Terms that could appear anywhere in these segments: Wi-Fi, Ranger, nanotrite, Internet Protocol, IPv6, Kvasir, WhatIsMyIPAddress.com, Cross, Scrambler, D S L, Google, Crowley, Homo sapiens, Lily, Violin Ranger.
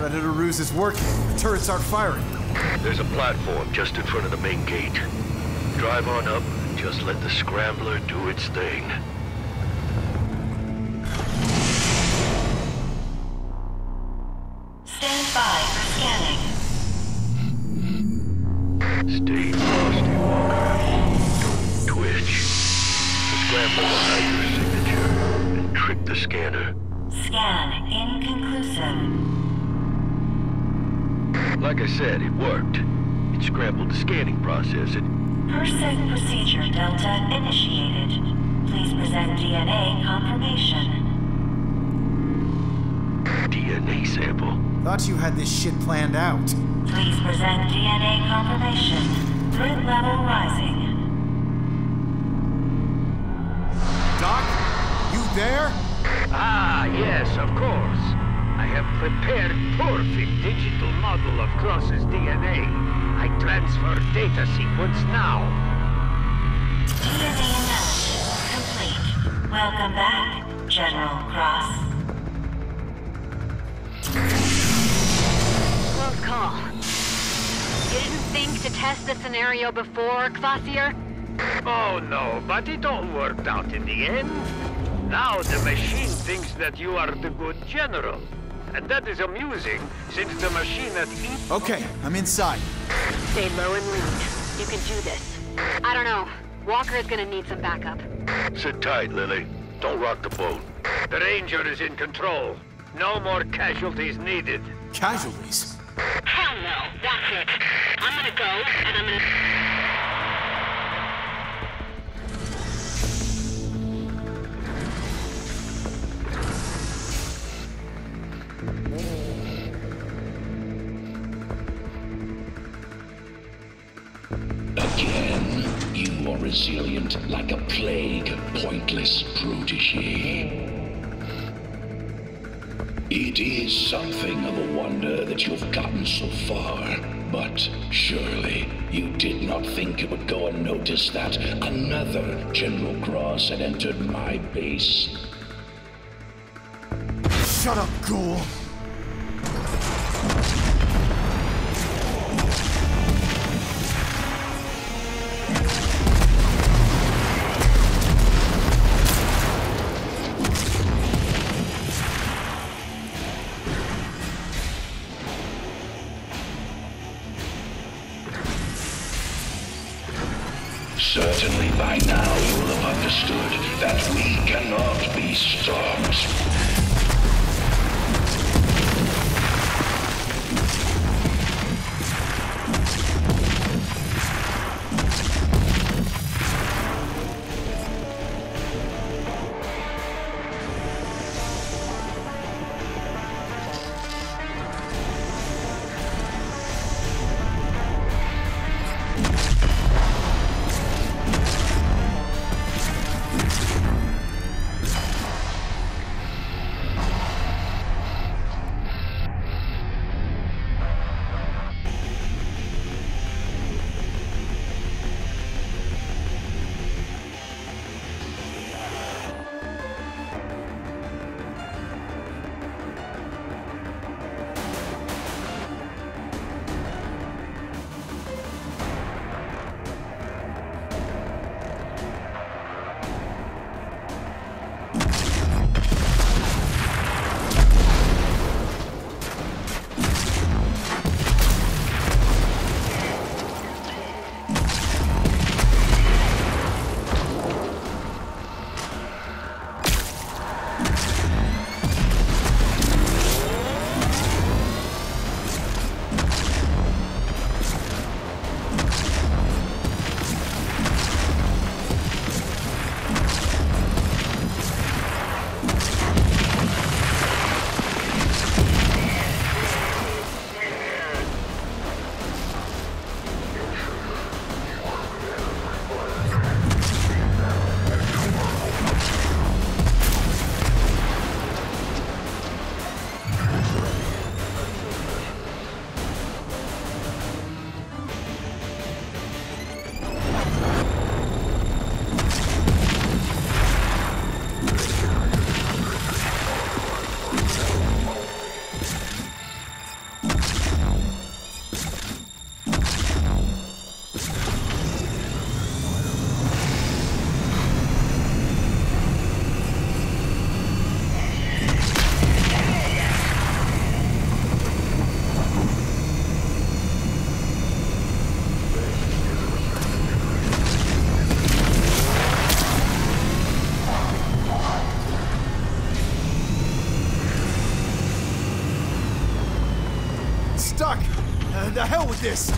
Predator ruse is working. The turrets aren't firing. There's a platform just in front of the main gate. Drive on up and just let the Scrambler do its thing. Stand by for scanning. Stay frosty, Walker. Don't twitch. The Scrambler will hide your signature and trick the scanner. Scan inconclusive. Like I said, it worked. It scrambled the scanning process and... Persec procedure delta initiated. Please present DNA confirmation. DNA sample. Thought you had this shit planned out. Please present DNA confirmation. Grid level rising. Doc? You there? Ah, yes, of course. I have prepared perfect digital model of Kloss's DNA. I transfer data sequence now. DNA analysis complete. Welcome back, General Cross. Close call. You didn't think to test the scenario before, Kvasir? Oh no, but it all worked out in the end. Now the machine thinks that you are the good general. And that is amusing, since the machine at each... Okay, I'm inside. Stay low and lean. You can do this. I don't know. Walker is gonna need some backup. Sit tight, Lily. Don't rock the boat. The Ranger is in control. No more casualties needed. Casualties? Hell no, that's it. I'm gonna go, and I'm gonna... Again, you are resilient like a plague, pointless protege. It is something of a wonder that you've gotten so far, but surely you did not think it would go unnoticed that another General Cross had entered my base. Shut up, ghoul! Certainly by now you will have understood that we cannot be stopped. stuck. The hell with this.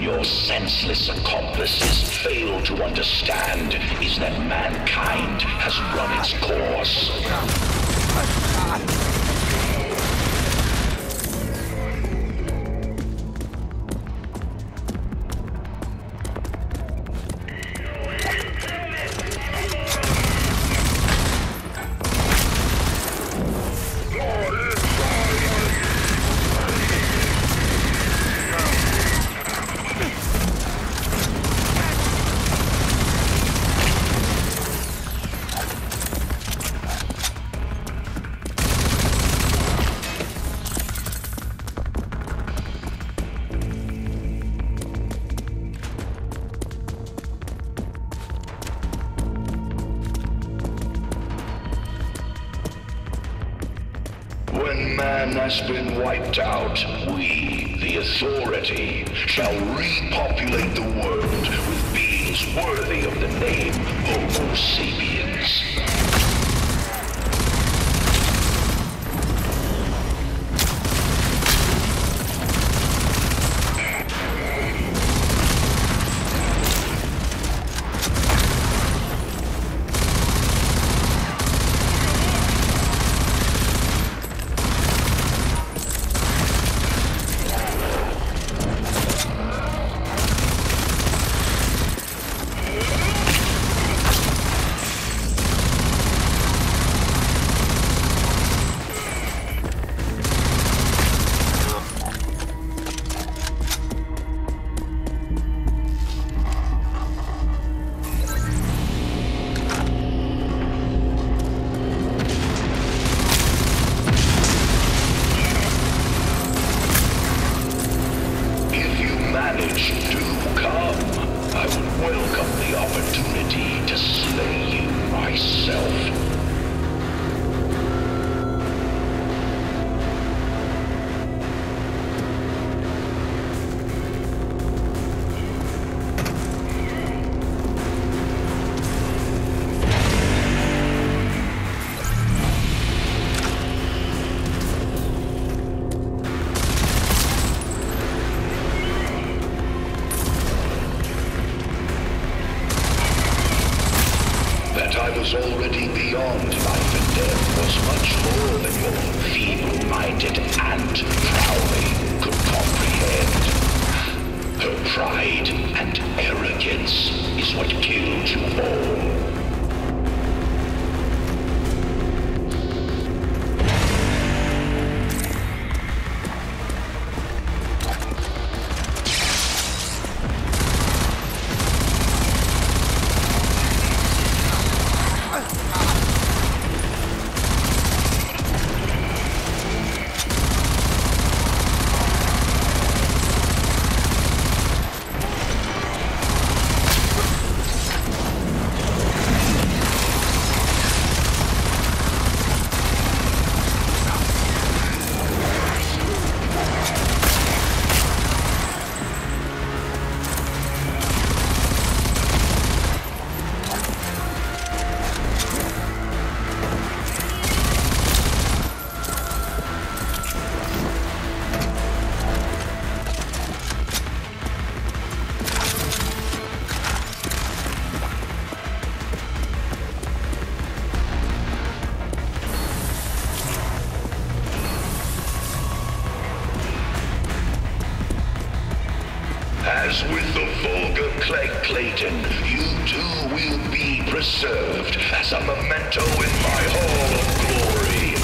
Your senseless accomplices fail to understand is that mankind has run its course. Has been wiped out, we, the Authority, shall repopulate the world with beings worthy of the name Homo sapiens. Already beyond life and death was much more than your feeble-minded aunt Crowley could comprehend. Her pride and arrogance is what killed you all. Clayton, you too will be preserved as a memento in my Hall of Glory.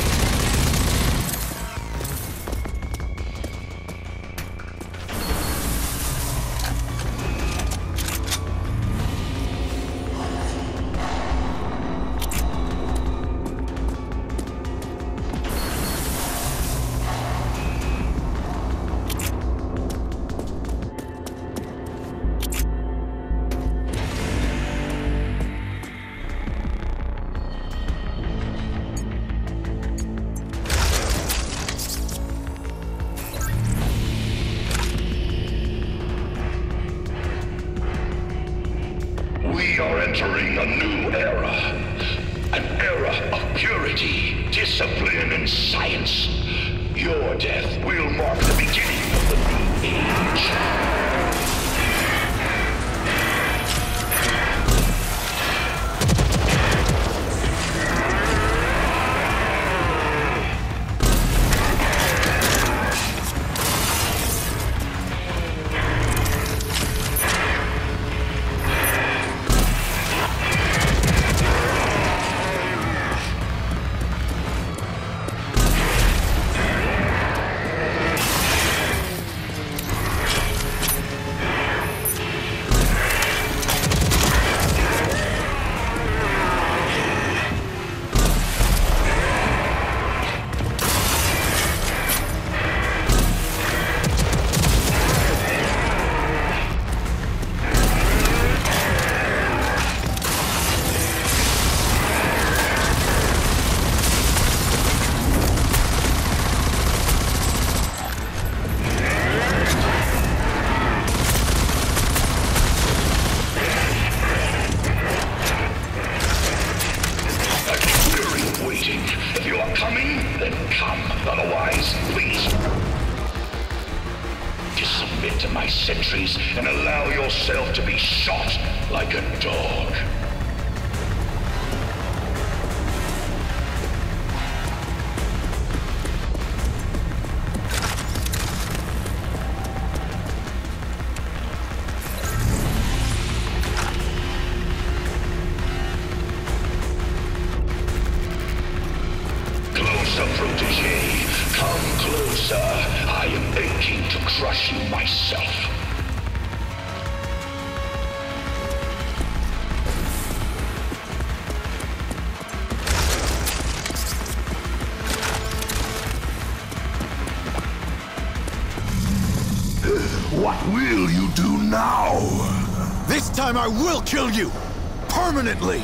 I will kill you! Permanently!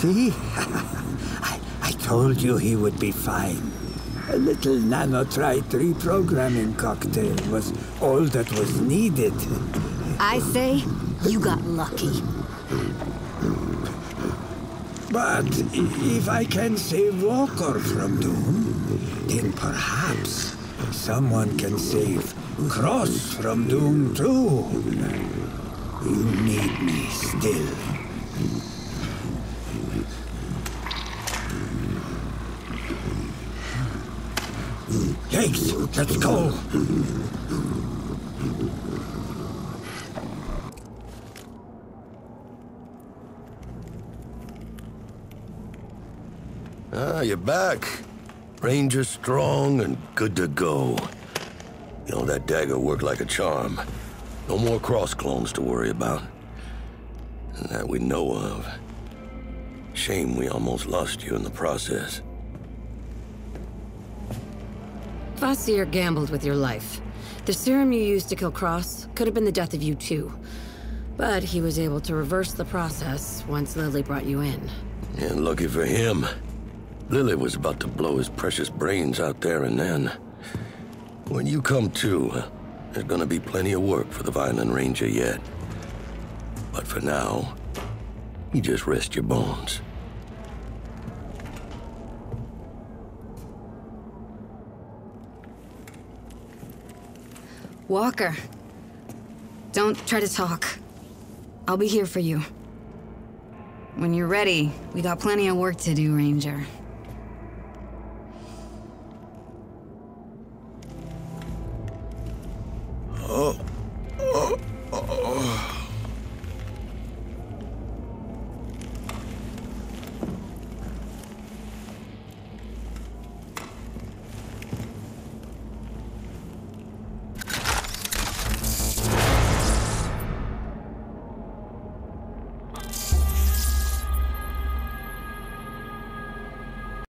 See? I told you he would be fine. A little nanotrite reprogramming cocktail was all that was needed. I say, you got lucky. But if I can save Walker from doom, then perhaps someone can save Cross from doom too. You need me still. Jakes, let's go. Ah, you're back. Ranger strong and good to go. You know, that dagger worked like a charm. No more Cross clones to worry about. That we know of. Shame we almost lost you in the process. Kvasir gambled with your life. The serum you used to kill Cross could have been the death of you too. But he was able to reverse the process once Lily brought you in. And lucky for him. Lily was about to blow his precious brains out there and then. When you come to, there's gonna be plenty of work for the Violin Ranger yet. But for now, you just rest your bones. Walker, don't try to talk. I'll be here for you. When you're ready, we got plenty of work to do, Ranger.